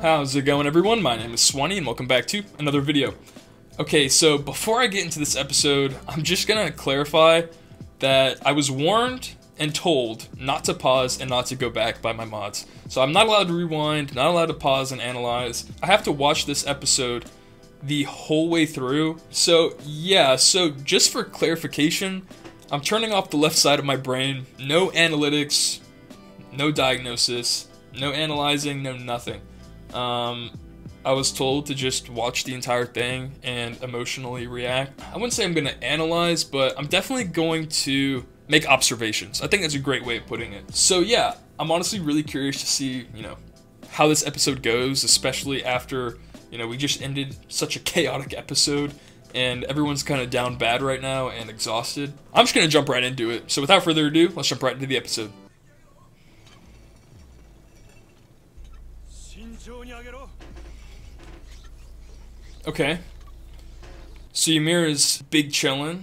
How's it going, everyone? My name is Swanii and welcome back to another video. Okay, so before I get into this episode, I'm just gonna clarify that I was warned and told not to pause and not to go back by my mods. So I'm not allowed to rewind, not allowed to pause and analyze. I have to watch this episode the whole way through. So yeah, so just for clarification, I'm turning off the left side of my brain. No analytics, no diagnosis, no analyzing, no nothing. I was told to just watch the entire thing and emotionally react. I wouldn't say I'm gonna analyze, but I'm definitely going to make observations. I think that's a great way of putting it. So yeah, I'm honestly really curious to see, you know, how this episode goes, especially after, you know, we just ended such a chaotic episode and everyone's kind of down bad right now and exhausted. I'm just gonna jump right into it. So without further ado, let's jump right into the episode. Okay, so Ymir is big chillin'.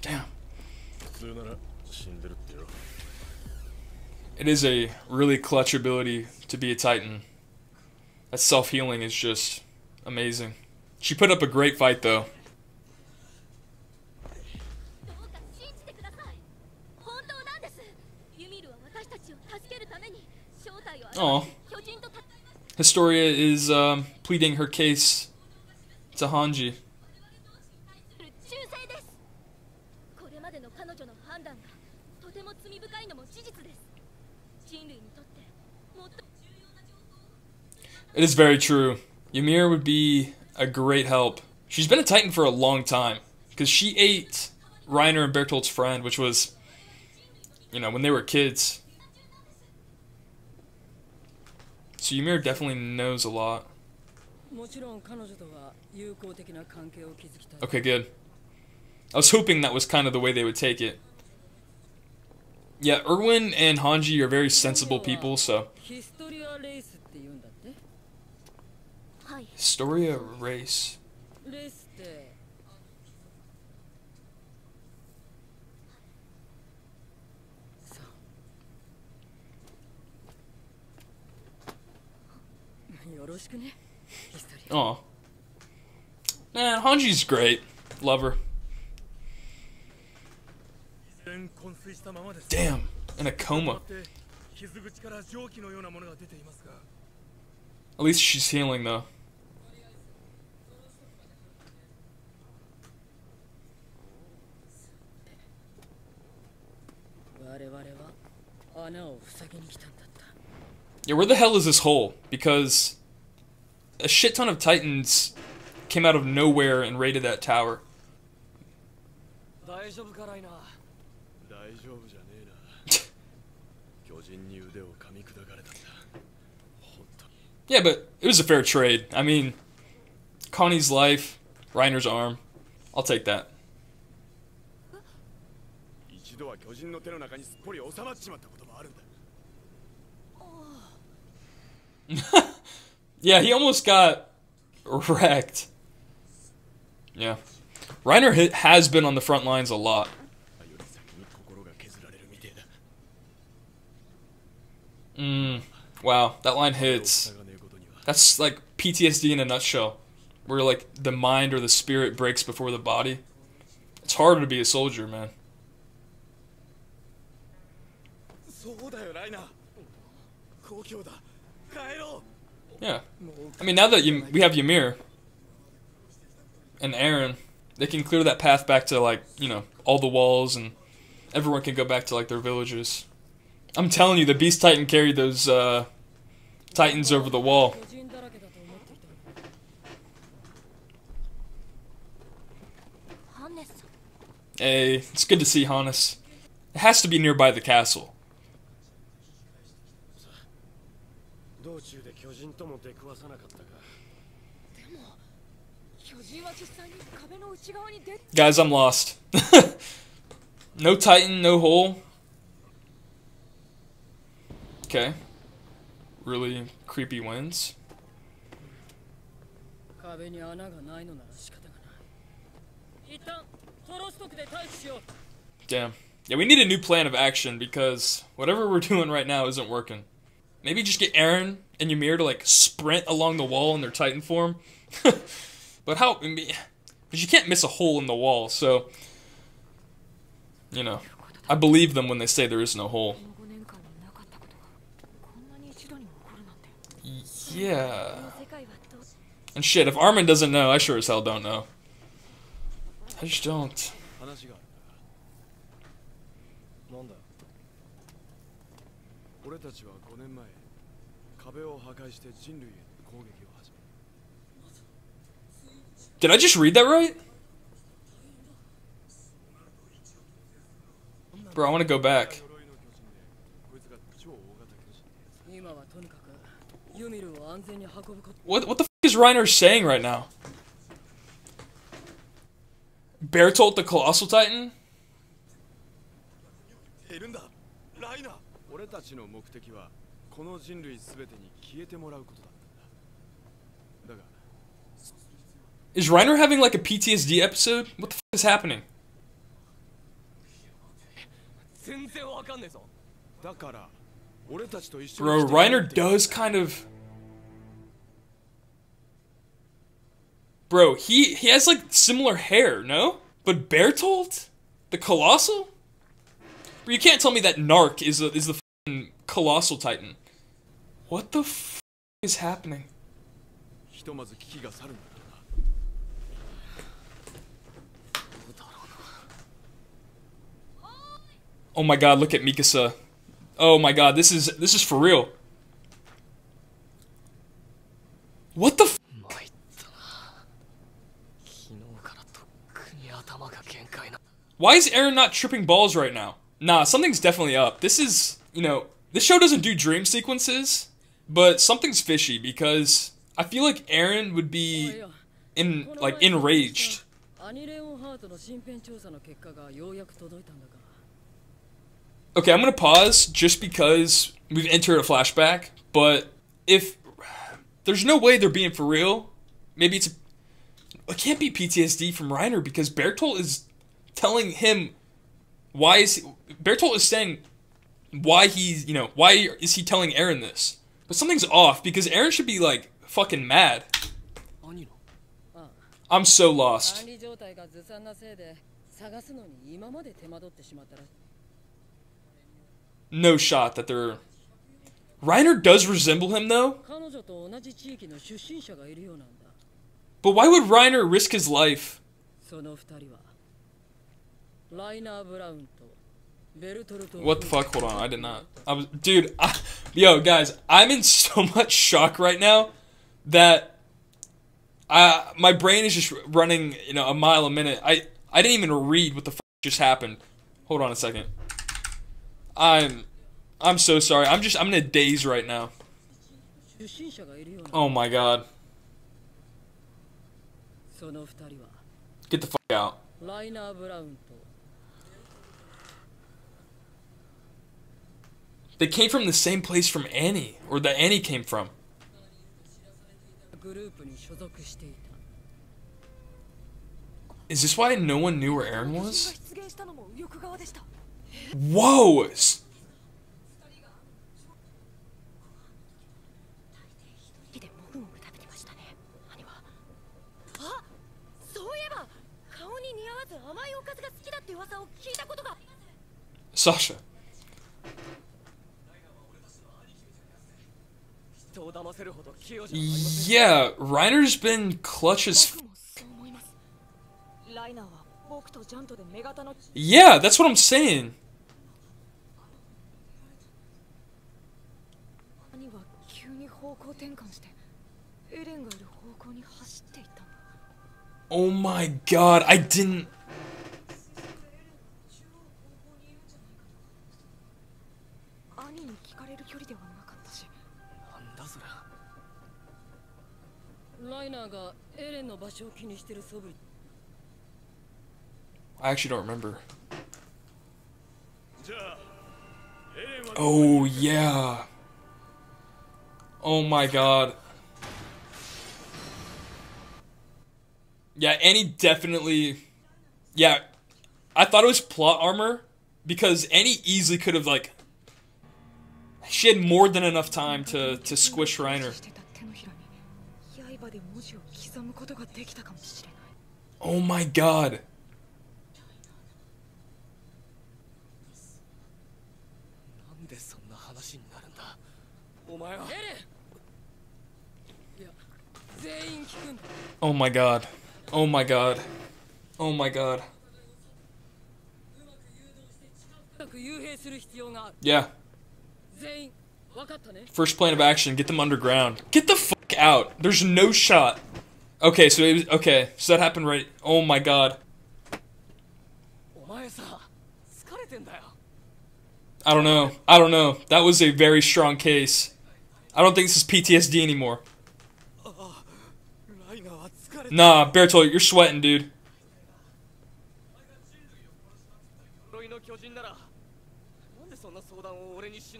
Damn. It is a really clutch ability to be a Titan. That self-healing is just amazing. She put up a great fight though. Oh, Historia is pleading her case to Hanji. It is very true. Ymir would be a great help. She's been a Titan for a long time because she ate Reiner and Bertholdt's friend, which was, you know, when they were kids. So Ymir definitely knows a lot. Okay, good. I was hoping that was kind of the way they would take it. Yeah, Erwin and Hanji are very sensible people, so... Historia race. Oh, man, Hanji's great. Love her. Damn, in a coma. At least she's healing though. Yeah, where the hell is this hole? Because a shit ton of Titans came out of nowhere and raided that tower. Yeah, but it was a fair trade. I mean, Connie's life, Reiner's arm. I'll take that. Yeah, he almost got wrecked. Yeah. Reiner has been on the front lines a lot. Wow, that line hits. That's like PTSD in a nutshell, where like the mind or the spirit breaks before the body. It's harder to be a soldier, man. Yeah, I mean, now that we have Ymir and Eren, they can clear that path back to, like, you know, all the walls, and everyone can go back to, like, their villages. I'm telling you, the Beast Titan carried those Titans over the wall. Hey, it's good to see Hannes. It has to be nearby the castle. Guys, I'm lost. No Titan, no hole. Okay. Really creepy winds. Damn. Yeah, we need a new plan of action because whatever we're doing right now isn't working. Maybe just get Eren and Ymir to, like, sprint along the wall in their Titan form. But how... because you can't miss a hole in the wall, so... you know, I believe them when they say there is no hole. Yeah. And shit, if Armin doesn't know, I sure as hell don't know. I just don't. Did I just read that right? Bro, I want to go back. What the f is Reiner saying right now? Bertholdt the Colossal Titan? Is Reiner having like a PTSD episode? What the f is happening? Bro, Reiner does kind of... Bro, he has like similar hair, no? But Bertholdt? The Colossal? Bro, you can't tell me that Narc is the f***ing Colossal Titan. What the f*** is happening? Oh my god, look at Mikasa. Oh my god, this is for real. What the f***? Why is Eren not tripping balls right now? Nah, something's definitely up. This is, you know, this show doesn't do dream sequences, but something's fishy because I feel like Eren would be enraged. Okay, I'm gonna pause just because we've entered a flashback, but if there's no way they're being for real, maybe it's... it can't be PTSD from Reiner because Bertholdt is telling him why is... Bertholdt is saying why he's, you know, why is he telling Eren this? But something's off because Eren should be, like, fucking mad. I'm so lost. No shot that they're... Reiner does resemble him, though. But why would Reiner risk his life? What the fuck? Hold on, I did not... Yo, guys, I'm in so much shock right now that... my brain is just running, you know, a mile a minute. I didn't even read what the fuck just happened. Hold on a second. I'm so sorry. I'm in a daze right now. Oh my god. Get the fuck out. They came from the same place from Annie, or that Annie came from. Is this why no one knew where Eren was? Whoa! Sasha. Yeah, Reiner's been clutch as f***. Yeah, that's what I'm saying. Oh my god, I didn't... I actually don't remember. Oh yeah. Oh my god. Yeah, Annie definitely... yeah, I thought it was plot armor, Because Annie easily could have, like... She had more than enough time to squish Reiner. Oh my god. Oh my god. Oh my god. Oh my god. Yeah. First plan of action, get them underground. Get the fuck out. There's no shot. Okay, so it was, okay, so that happened right. Oh my god. I don't know. I don't know. That was a very strong case. I don't think this is PTSD anymore. Nah, Bertholdt, you're sweating, dude.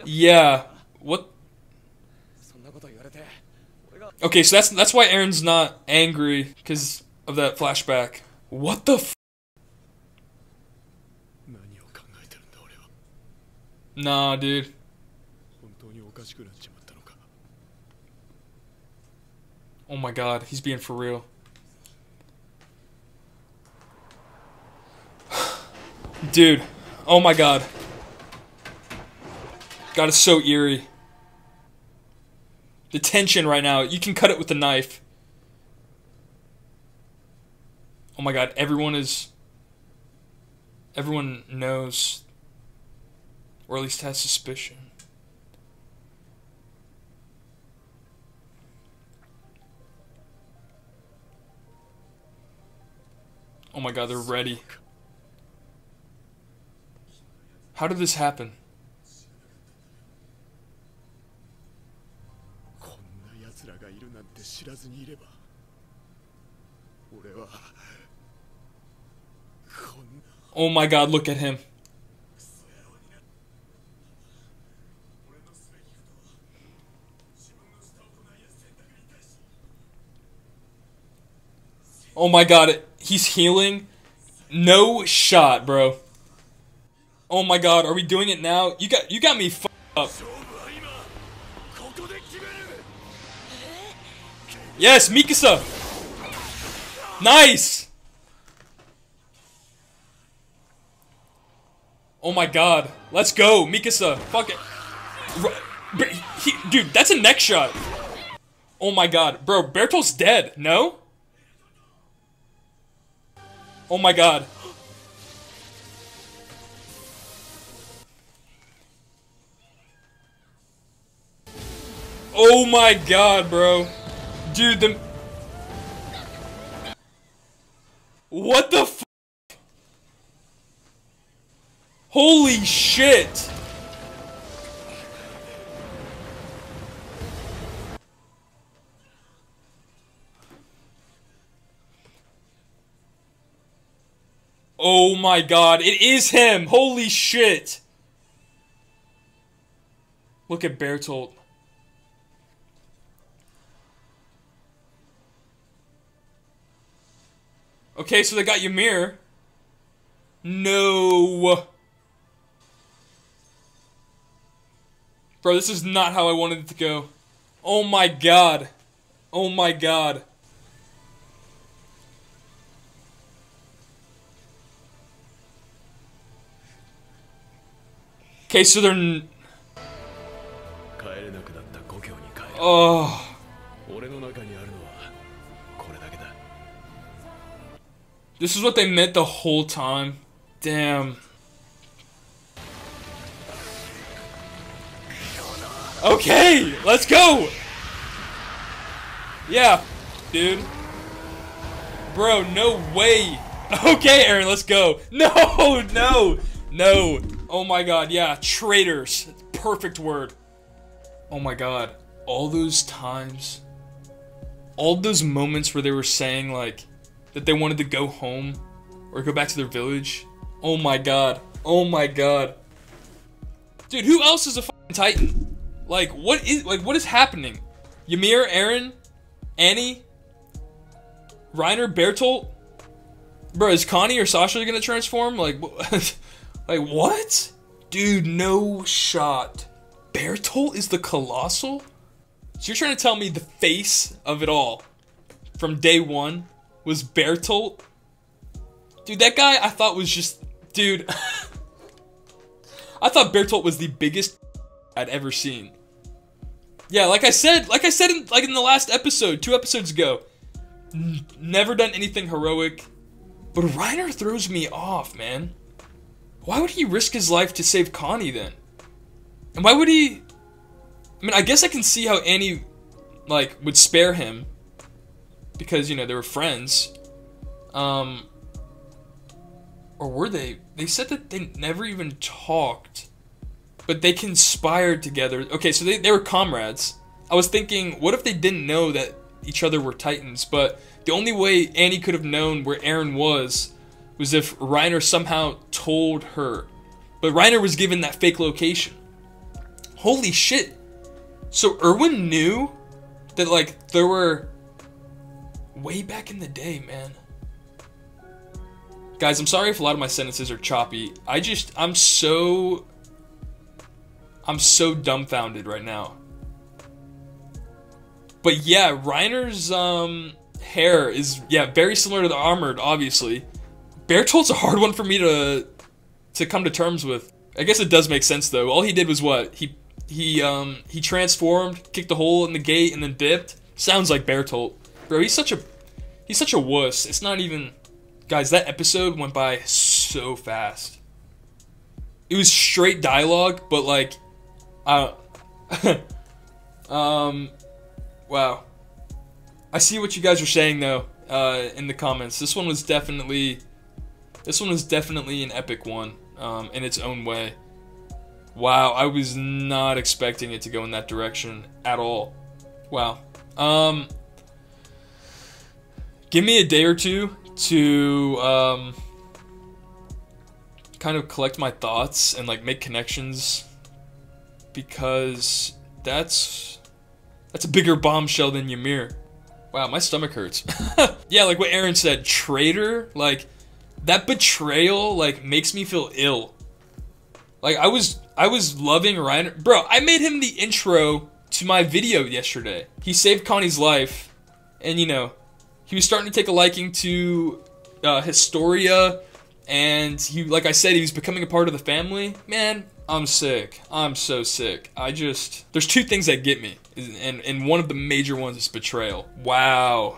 Yeah. What? Okay, so that's why Eren's not angry because of that flashback. What the f? Nah, dude. Oh my god, he's being for real. Dude, oh my god. God, it's so eerie. The tension right now, you can cut it with a knife. Oh my god, everyone is... Everyone knows. Or at least has suspicion. Oh my god, they're ready. How did this happen? Oh my god, look at him. Oh my god, he's healing. No shot, bro. Oh my god, are we doing it now? You got me fucked up. Yes, Mikasa. Nice. Oh my god. Let's go, Mikasa. Fuck it. Dude, that's a neck shot. Oh my god. Bro, Bertholdt's dead. No? Oh my god. Oh my god, bro. Dude, the... What the f***? Holy shit! Oh my god, it is him! Holy shit! Look at Bertholdt. Okay, so they got Ymir. No. Bro, this is not how I wanted it to go. Oh my god. Oh my god. Okay, so they're... Oh... This is what they meant the whole time. Damn. Okay, let's go. Yeah, dude. Bro, no way. Okay, Eren, let's go. No, no, no. Oh my god, yeah, traitors. Perfect word. Oh my god. All those times. All those moments where they were saying, like, that they wanted to go home or go back to their village. Oh my god. Oh my god. Dude, who else is a fucking titan? Like, what is happening? Ymir, Eren, Annie, Reiner, Bertholdt. Bro, is Connie or Sasha gonna transform? Like, Like, what? Dude, no shot. Bertholdt is the Colossal? So you're trying to tell me the face of it all from day one was Bertholdt? Dude, that guy I thought was just... Dude. I thought Bertholdt was the biggest I'd ever seen. Yeah, like I said in the last episode, 2 episodes ago, never done anything heroic. But Reiner throws me off, man. Why would he risk his life to save Connie then? And why would he... I mean, I guess I can see how Annie, like, would spare him. Because, you know, they were friends. Or were they? They said that they never even talked. But they conspired together. Okay, so they were comrades. I was thinking, what if they didn't know that each other were Titans? But the only way Annie could have known where Eren was if Reiner somehow told her. But Reiner was given that fake location. Holy shit. So Erwin knew that, like, there were... Way back in the day, man. Guys, I'm sorry if a lot of my sentences are choppy. I'm so dumbfounded right now. But yeah, Reiner's hair is very similar to the armored, obviously. Bertholdt's a hard one for me to come to terms with. I guess it does make sense though. All he did was what? He transformed, kicked a hole in the gate and then dipped. Sounds like Bertholdt. Bro, he's such a wuss. It's not even... Guys, that episode went by so fast. It was straight dialogue, but like, I don't... Wow. I see what you guys are saying though, in the comments. This one was definitely an epic one, in its own way. Wow, I was not expecting it to go in that direction at all. Wow. Give me a day or two to kind of collect my thoughts and like make connections, because that's a bigger bombshell than Ymir. Wow, my stomach hurts. Yeah, like what Eren said, traitor, like that betrayal like makes me feel ill. Like I was loving Reiner. Bro, I made him the intro to my video yesterday. He saved Connie's life and, you know, he was starting to take a liking to Historia, and he, like I said, he was becoming a part of the family. Man, I'm sick. I'm so sick. There's 2 things that get me, and one of the major ones is betrayal. Wow.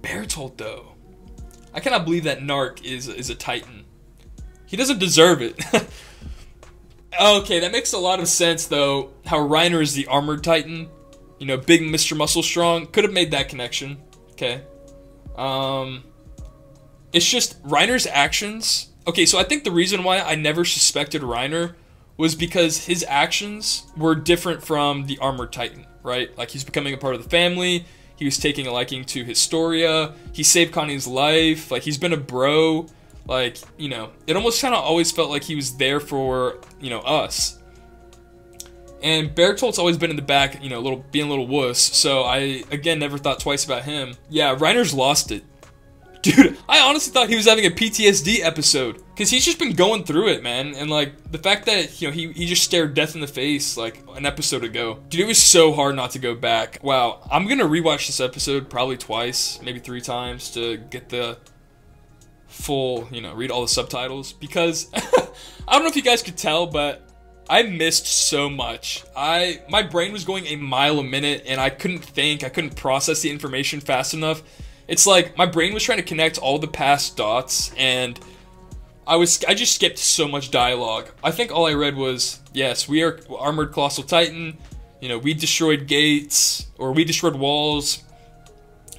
Bertholdt, though. I cannot believe that Narc is a Titan. He doesn't deserve it. Okay, that makes a lot of sense, though, how Reiner is the armored Titan. You know, big Mr. Muscle Strong. Could have made that connection. Okay. It's just Reiner's actions. Okay, so I think the reason why I never suspected Reiner was because his actions were different from the armored Titan, right? Like, he's becoming a part of the family. He was taking a liking to Historia. He saved Connie's life. Like, he's been a bro. Like, you know, it almost kind of always felt like he was there for, you know, us. And Bertholdt's always been in the back, you know, being a little wuss. So I, again, never thought twice about him. Yeah, Reiner's lost it. Dude, I honestly thought he was having a PTSD episode. Because he's just been going through it, man. And, like, the fact that, you know, he just stared death in the face, like, an episode ago. Dude, it was so hard not to go back. Wow, I'm going to rewatch this episode probably twice, maybe 3 times to get the full, you know, read all the subtitles. Because, I don't know if you guys could tell, but... I missed so much. My brain was going a mile a minute and I couldn't think, I couldn't process the information fast enough. It's like my brain was trying to connect all the past dots and I just skipped so much dialogue. I think all I read was, yes, we are armored colossal Titan, you know, we destroyed gates, or we destroyed walls,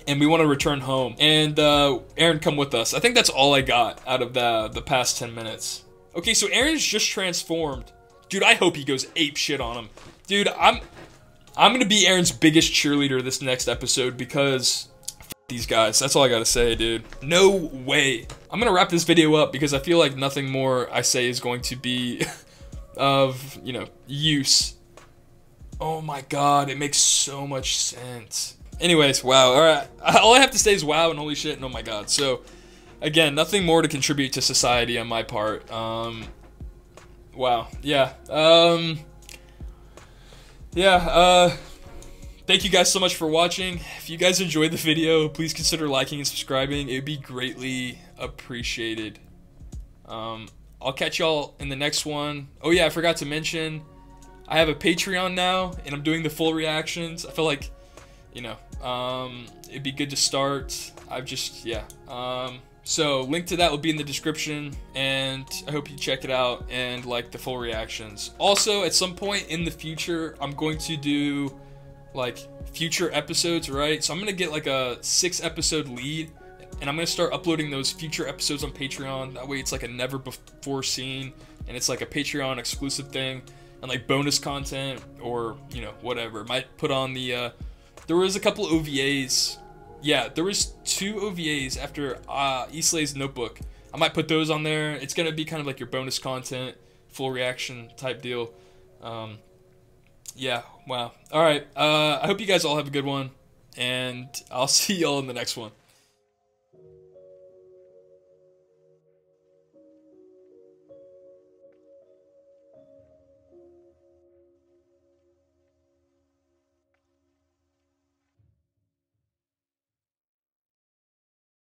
and we want to return home. And Eren, come with us. I think that's all I got out of the past 10 minutes. Okay, so Eren's just transformed. Dude, I hope he goes ape shit on him. Dude, I'm gonna be Eren's biggest cheerleader this next episode because f these guys. That's all I gotta say, dude. No way. I'm gonna wrap this video up because I feel like nothing more I say is going to be of, you know, use. Oh my god, it makes so much sense. Anyways, wow. All right, all I have to say is wow and holy shit and oh my god. So, again, nothing more to contribute to society on my part. Wow. Yeah. Thank you guys so much for watching. If you guys enjoyed the video, please consider liking and subscribing. It'd be greatly appreciated. I'll catch y'all in the next one. Oh yeah, I forgot to mention, I have a Patreon now, and I'm doing the full reactions. I feel like, you know, it'd be good to start. I've just, yeah. So link to that will be in the description, and I hope you check it out and like the full reactions. Also, at some point in the future, I'm going to do like future episodes, right? So I'm gonna get like a 6-episode lead, and I'm gonna start uploading those future episodes on Patreon. That way it's like a never before seen, and it's like a Patreon exclusive thing, and like bonus content, or you know, whatever. Might put on the there was a couple OVAs. Yeah, there was 2 OVAs after Eastlay's notebook. I might put those on there. It's gonna be kind of like your bonus content, full reaction type deal. Yeah, wow. All right, I hope you guys all have a good one, and I'll see y'all in the next one.